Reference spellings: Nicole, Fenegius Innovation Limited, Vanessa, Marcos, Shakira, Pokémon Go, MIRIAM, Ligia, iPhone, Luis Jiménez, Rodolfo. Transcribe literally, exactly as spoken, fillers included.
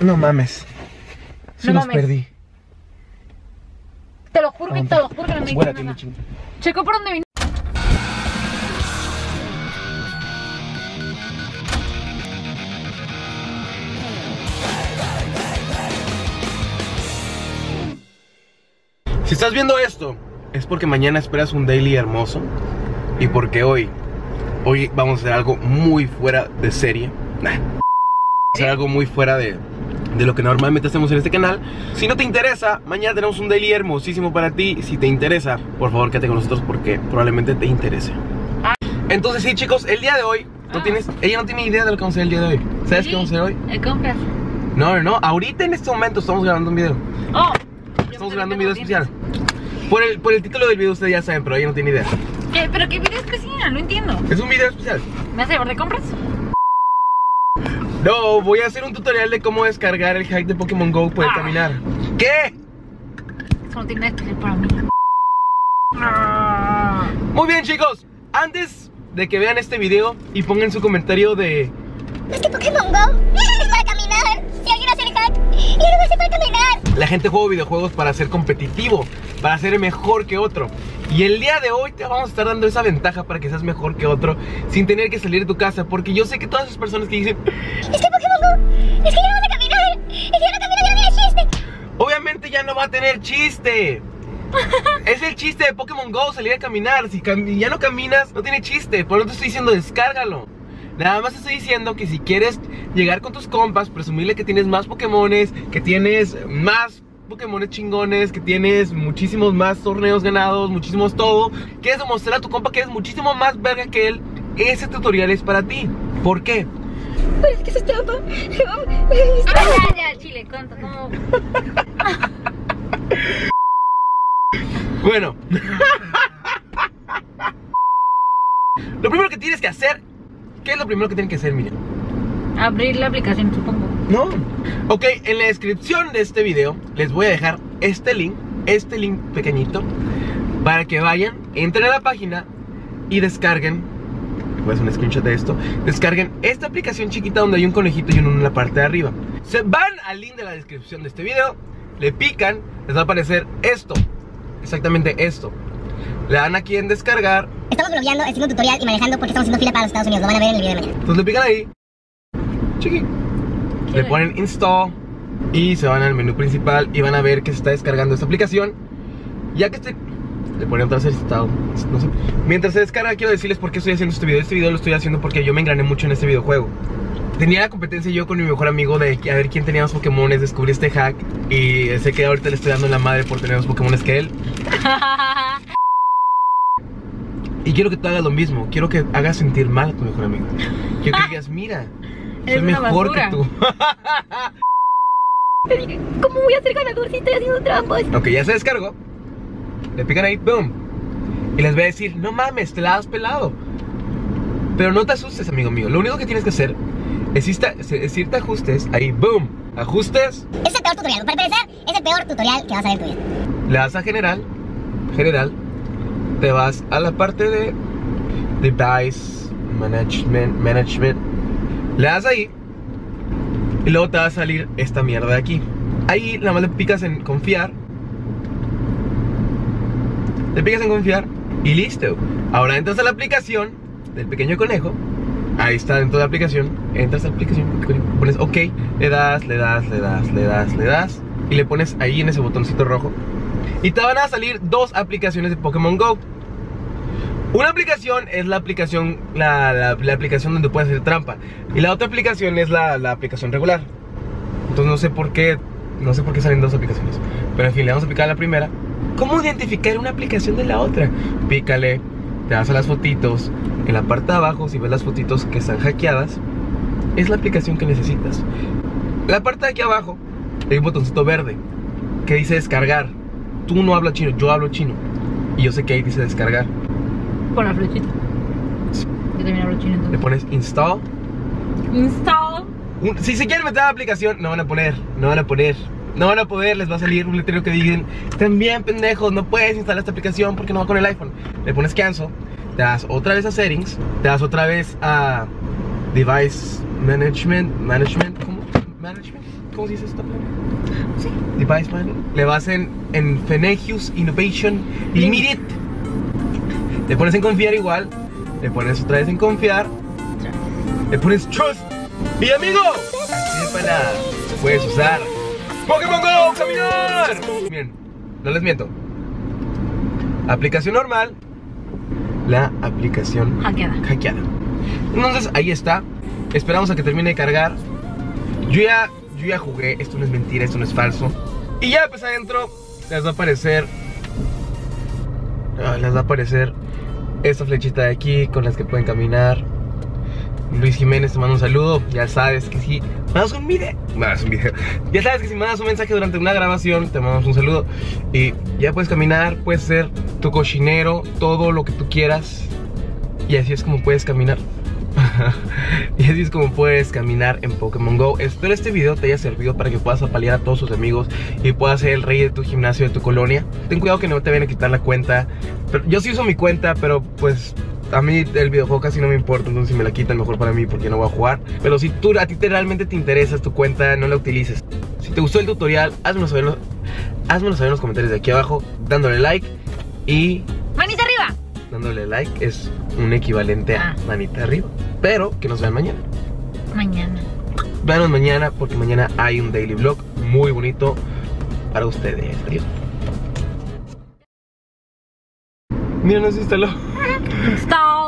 No mames. Sí no los mames. Perdí. Te lo juro que te lo juro que no me dijiste nada. Checo por dónde vino. Si estás viendo esto, es porque mañana esperas un daily hermoso. Y porque hoy, hoy vamos a hacer algo muy fuera de serie. Nah. Vamos a hacer algo muy fuera de, de lo que normalmente hacemos en este canal. Si no te interesa, mañana tenemos un daily hermosísimo para ti. Si te interesa, por favor quédate con nosotros porque probablemente te interese. Entonces sí chicos, el día de hoy, no ah. tienes, ella no tiene idea de lo que vamos a hacer el día de hoy. ¿Sabes sí, qué vamos a hacer hoy? El compras. No, no, no, ahorita en este momento estamos grabando un video. Oh. Estamos grabando un video especial. Por el, por el título del video ustedes ya saben, pero ella no tiene idea. ¿Qué? ¿Pero qué video especial? No entiendo. Es un video especial. ¿Me vas a llevar de compras? No, voy a hacer un tutorial de cómo descargar el hack de Pokémon Go para ah. caminar. ¿Qué? Eso no tiene nada especial para mí. Ah. Muy bien chicos, antes de que vean este video y pongan su comentario de... Es que Pokémon Go es para caminar. Si alguien hace el hack, yo no voy a hacer para caminar. La gente juega videojuegos para ser competitivo, para ser mejor que otro. Y el día de hoy te vamos a estar dando esa ventaja para que seas mejor que otro sin tener que salir de tu casa. Porque yo sé que todas esas personas que dicen: es que Pokémon Go, es que ya no vas a caminar, es que ya no camino, ya no tiene chiste. Obviamente ya no va a tener chiste. Es el chiste de Pokémon Go, salir a caminar. Si cam ya no caminas, no tiene chiste. Por lo tanto estoy diciendo, descárgalo. Nada más estoy diciendo que si quieres llegar con tus compas, presumirle que tienes más Pokémones, que tienes más Pokémones chingones, que tienes muchísimos más torneos ganados, muchísimos todo, quieres demostrar a tu compa que eres muchísimo más verga que él, ese tutorial es para ti. ¿Por qué? Pero es que se estampa. Ah, ya, ya, chile, cuánto, cómo. Bueno. Lo primero que tienes que hacer, ¿qué es lo primero que tienen que hacer, Miriam? Abrir la aplicación, supongo. No. Ok, en la descripción de este video les voy a dejar este link, este link pequeñito, para que vayan, entren a la página y descarguen, voy a hacer un screenshot de esto, descarguen esta aplicación chiquita donde hay un conejito y uno en la parte de arriba. Se van al link de la descripción de este video, le pican, les va a aparecer esto, exactamente esto. Le dan aquí en descargar. Estamos blogueando, haciendo un tutorial y manejando porque estamos haciendo fila para los Estados Unidos. Lo van a ver en el video de mañana. Entonces le pican ahí. Chiqui. Le ponen install y se van al menú principal y van a ver que se está descargando esta aplicación. Ya que este... Le ponen otra vez install. No sé. Mientras se descarga quiero decirles por qué estoy haciendo este video. Este video lo estoy haciendo porque yo me engrané mucho en este videojuego. Tenía la competencia yo con mi mejor amigo de a ver quién tenía más Pokémones. Descubrí este hack y sé que ahorita le estoy dando la madre por tener más Pokémones que él. Y quiero que tú hagas lo mismo. Quiero que hagas sentir mal a tu mejor amigo. Quiero que digas, mira, soy mejor que tú. ¿Cómo voy a ser ganador si estoy haciendo trampas? Ok, ya se descargó. Le pican ahí, boom. Y les voy a decir, no mames, te la has pelado. Pero no te asustes, amigo mío. Lo único que tienes que hacer es irte a ajustes. Ahí, boom, ajustes. Es el peor tutorial, para empezar, es el peor tutorial que vas a ver en tu vida. Le das a general, general. Te vas a la parte de Device Management, Management. Le das ahí y luego te va a salir esta mierda de aquí. Ahí nada más le picas en confiar. Le picas en confiar y listo. Ahora entras a la aplicación del pequeño conejo. Ahí está dentro de la aplicación. Entras a la aplicación, pones OK. Le das, le das, le das, le das, le das. Y le pones ahí en ese botoncito rojo. Y te van a salir dos aplicaciones de Pokémon Go. Una aplicación es la aplicación la, la, la aplicación donde puedes hacer trampa. Y la otra aplicación es la, la aplicación regular. Entonces no sé por qué No sé por qué salen dos aplicaciones. Pero en fin, le vamos a picar a la primera. ¿Cómo identificar una aplicación de la otra? Pícale, te das a las fotitos. En la parte de abajo, si ves las fotitos que están hackeadas, es la aplicación que necesitas. La parte de aquí abajo hay un botoncito verde que dice descargar. Tú no hablas chino, yo hablo chino. Y yo sé que ahí dice descargar. Pon la flechita. Sí. Yo también hablo chino entonces. Le pones install. Install. Un, si se quieren meter a la aplicación, no van a poner, no van a poner, no van a poder. Les va a salir un letrero que digan, también pendejos, no puedes instalar esta aplicación porque no va con el iPhone. Le pones cancel, te das otra vez a settings, te das otra vez a device management, management, ¿cómo? Management. ¿Cómo se dice esta palabra? Sí. Device Management. Le vas en, en Fenegius Innovation Limited. Le pones en confiar igual. Le pones otra vez en confiar. Le pones trust. ¡Mi amigo! Así de palabra. Puedes usar Pokémon Go, caminar. Miren, no les miento. Aplicación normal. La aplicación hackeada. hackeada. Entonces ahí está. Esperamos a que termine de cargar. Yo ya, yo ya jugué. Esto no es mentira, esto no es falso. Y ya pues adentro les va a aparecer oh, les va a aparecer esta flechita de aquí con las que pueden caminar. Luis Jiménez, te mando un saludo. Ya sabes que si mandas un video, mandas un video. Ya sabes que si mandas un mensaje durante una grabación, te mandamos un saludo. Y ya puedes caminar, puedes ser tu cochinero, todo lo que tú quieras. Y así es como puedes caminar. Y así es como puedes caminar en Pokémon Go. Espero este video te haya servido para que puedas apalear a todos tus amigos y puedas ser el rey de tu gimnasio, de tu colonia. Ten cuidado que no te vayan a quitar la cuenta. Pero yo sí uso mi cuenta, pero pues a mí el videojuego casi no me importa. Entonces si me la quitan, mejor para mí, porque no voy a jugar. Pero si tú, a ti te, realmente te interesa tu cuenta, no la utilices. Si te gustó el tutorial, házmelo saber, házmelo saber en los comentarios de aquí abajo, dándole like y... ¡manita arriba! Dándole like es un equivalente a ah. manita arriba. Pero que nos vean mañana. Mañana. Veanos mañana, porque mañana hay un daily vlog muy bonito para ustedes. Adiós. Mira, nos instaló. Install.